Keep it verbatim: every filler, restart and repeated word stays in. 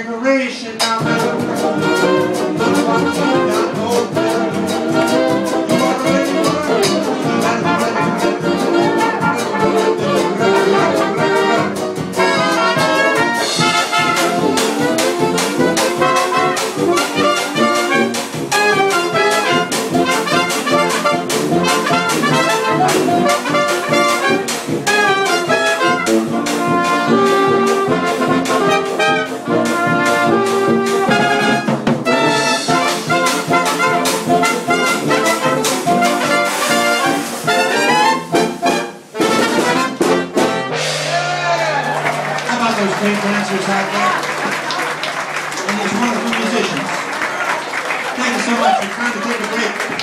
Trickeration, I'm out. Those great dancers out there, and those wonderful musicians. Thank you so much. We're trying to take a break.